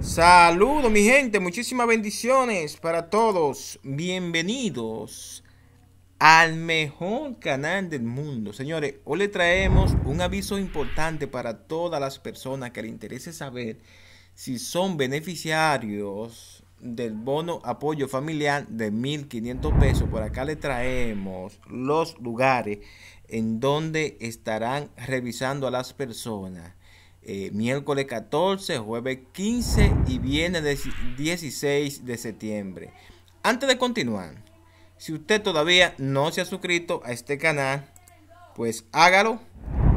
Saludos mi gente, muchísimas bendiciones para todos. Bienvenidos al mejor canal del mundo. Señores, hoy le traemos un aviso importante para todas las personas que les interese saber si son beneficiarios del bono apoyo familiar de 1.500 pesos. Por acá le traemos los lugares en donde estarán revisando a las personas. Miércoles 14, jueves 15 y viernes 16 de septiembre. Antes de continuar, si usted todavía no se ha suscrito a este canal, pues hágalo,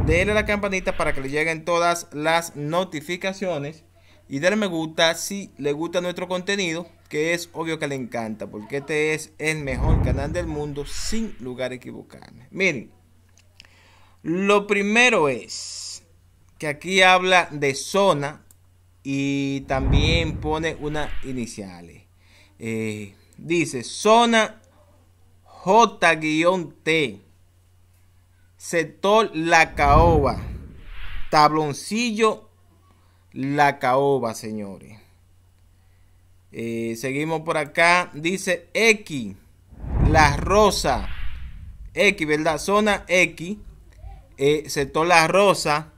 déle la campanita para que le lleguen todas las notificaciones y déle me gusta si le gusta nuestro contenido, que es obvio que le encanta, porque este es el mejor canal del mundo, sin lugar a equivocarme. Miren, lo primero es que aquí habla de zona y también pone unas iniciales. Dice zona J-T, sector La Caoba, Tabloncillo La Caoba, señores. Seguimos por acá. Dice X, La Rosa, X, ¿verdad? Zona X, sector La Rosa,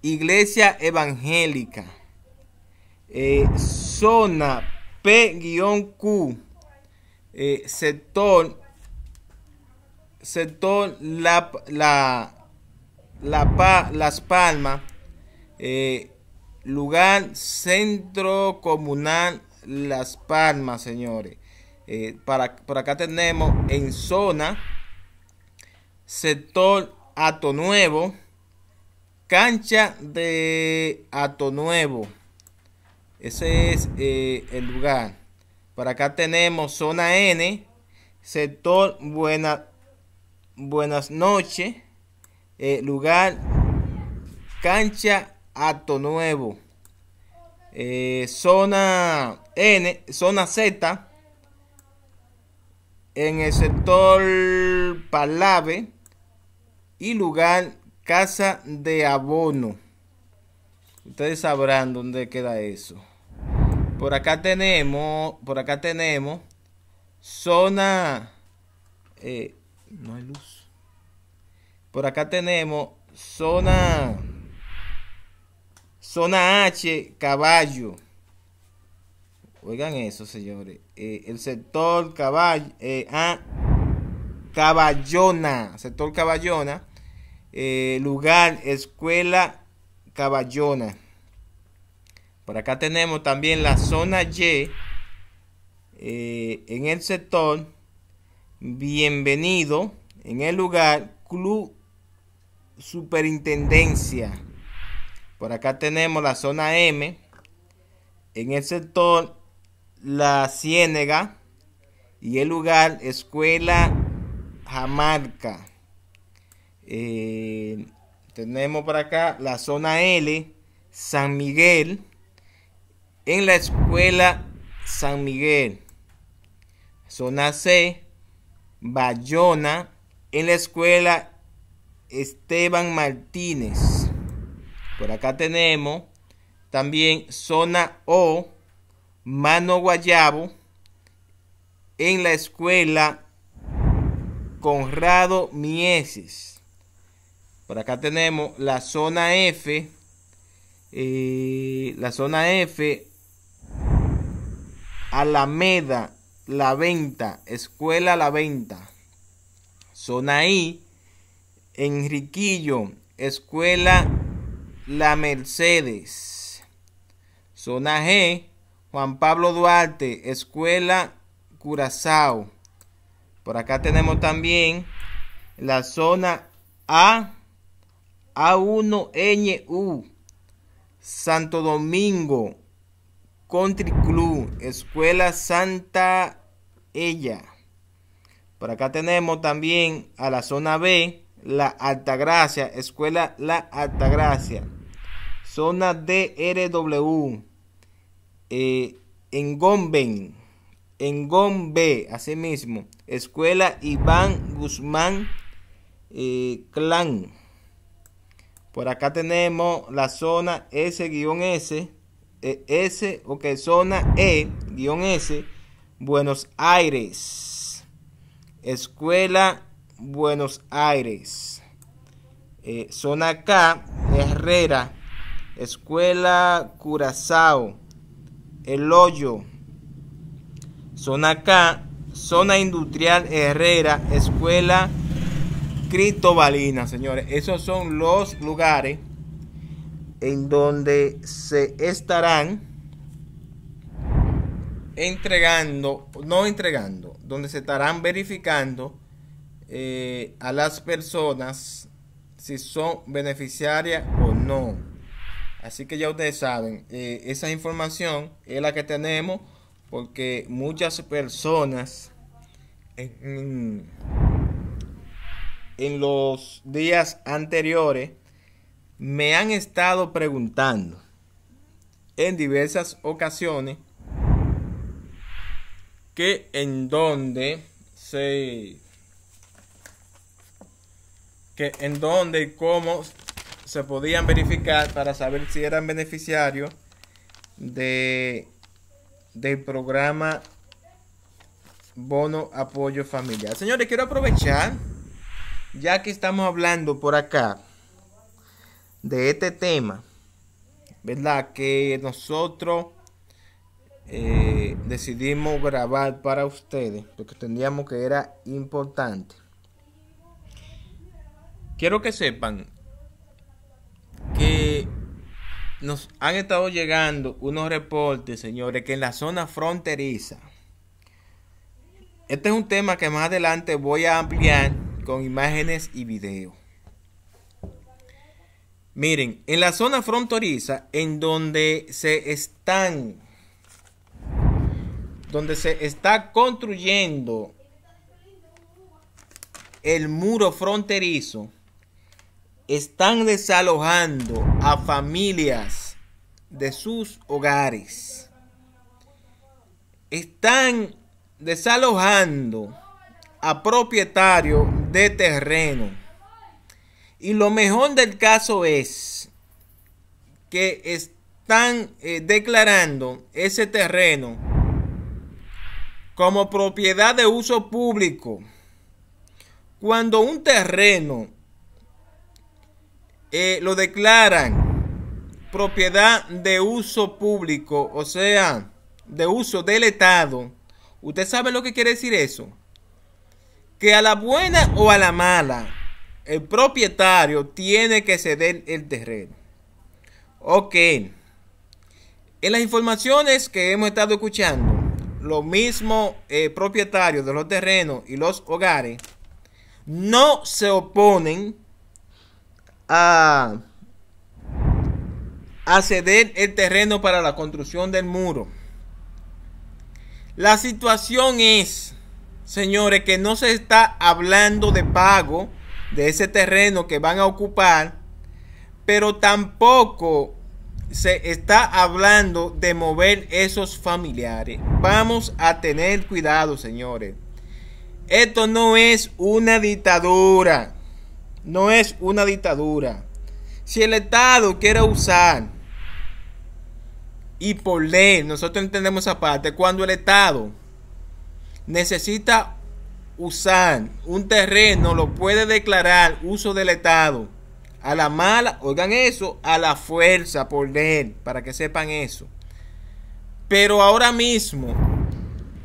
Iglesia Evangélica. Zona P-Q, sector Las Palmas, lugar Centro Comunal Las Palmas, señores. Por acá tenemos en zona sector Hato Nuevo, cancha de Hato Nuevo. Ese es el lugar. Por acá tenemos zona N, sector Buenas Noches, lugar cancha Hato Nuevo. Zona N, zona Z, en el sector Palave y lugar Casa de Abono. Ustedes sabrán dónde queda eso. Por acá tenemos zona. No hay luz. Por acá tenemos zona H, Caballo. Oigan eso, señores. El sector Caballo, Caballona, sector Caballona. Lugar Escuela Caballona. Por acá tenemos también la zona Y, en el sector Bienvenido, en el lugar Club Superintendencia. Por acá tenemos la zona M, en el sector La Ciénega y el lugar Escuela Jamarca. Tenemos por acá la zona L, San Miguel, en la escuela San Miguel. Zona C, Bayona, en la escuela Esteban Martínez. Por acá tenemos también zona O, Mano Guayabo, en la escuela Conrado Mieses. Por acá tenemos la zona F, Alameda La Venta, Escuela La Venta. Zona I, Enriquillo, Escuela La Mercedes. Zona G, Juan Pablo Duarte, Escuela Curazao. Por acá tenemos también la zona A, A1NU, Santo Domingo Country Club, Escuela Santa Ella. Por acá tenemos también a la zona B, la Altagracia, Escuela La Altagracia. Zona DRW, Engombe, así mismo, Escuela Iván Guzmán Clan. Por acá tenemos la zona S-S, zona E-S, Buenos Aires, Escuela Buenos Aires. Zona K, Herrera, Escuela Curazao, El Hoyo. Zona K, Zona Industrial Herrera, Escuela Cristobalina, señores. Esos son los lugares en donde se estarán donde se estarán verificando a las personas si son beneficiarias o no. Así que ya ustedes saben, esa información es la que tenemos, porque muchas personas en los días anteriores me han estado preguntando en diversas ocasiones que en dónde y cómo se podían verificar para saber si eran beneficiarios del programa Bono Apoyo Familiar. Señores, quiero aprovechar, ya que estamos hablando por acá de este tema, ¿verdad?, que nosotros decidimos grabar para ustedes, porque entendíamos que era importante. Quiero que sepan que nos han estado llegando unos reportes, señores, que en la zona fronteriza. Este es un tema que más adelante voy a ampliar con imágenes y video. Miren, en la zona fronteriza, en donde se está construyendo el muro fronterizo, están desalojando a familias de sus hogares. Están desalojando a propietarios de terreno. Y lo mejor del caso es que están declarando ese terreno como propiedad de uso público. Cuando un terreno lo declaran propiedad de uso público, o sea, de uso del Estado, ¿usted sabe lo que quiere decir eso? Que a la buena o a la mala, el propietario tiene que ceder el terreno. Ok. En las informaciones que hemos estado escuchando, los mismos propietarios de los terrenos y los hogares no se oponen a ceder el terreno para la construcción del muro. La situación es, señores, que no se está hablando de pago de ese terreno que van a ocupar, pero tampoco se está hablando de mover esos familiares. Vamos a tener cuidado, señores. Esto no es una dictadura. No es una dictadura. Si el Estado quiere usar, y por ley, nosotros entendemos esa parte, cuando el Estado necesita usar un terreno, lo puede declarar uso del Estado. A la mala, oigan eso, a la fuerza, por ley, para que sepan eso. Pero ahora mismo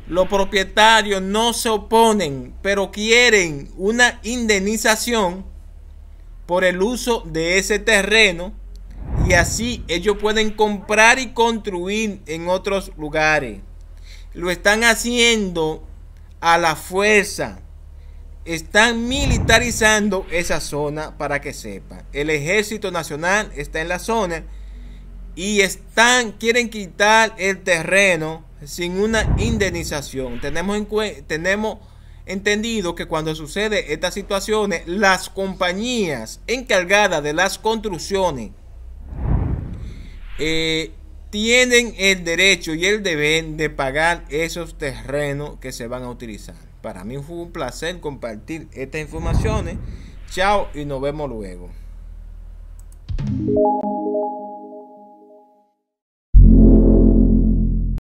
los propietarios no se oponen, pero quieren una indemnización por el uso de ese terreno, y así ellos pueden comprar y construir en otros lugares. Lo están haciendo a la fuerza. Están militarizando esa zona, para que sepan. El Ejército Nacional está en la zona y quieren quitar el terreno sin una indemnización. Tenemos entendido que cuando sucede estas situaciones, las compañías encargadas de las construcciones tienen el derecho y el deber de pagar esos terrenos que se van a utilizar. Para mí fue un placer compartir estas informaciones. Chao y nos vemos luego.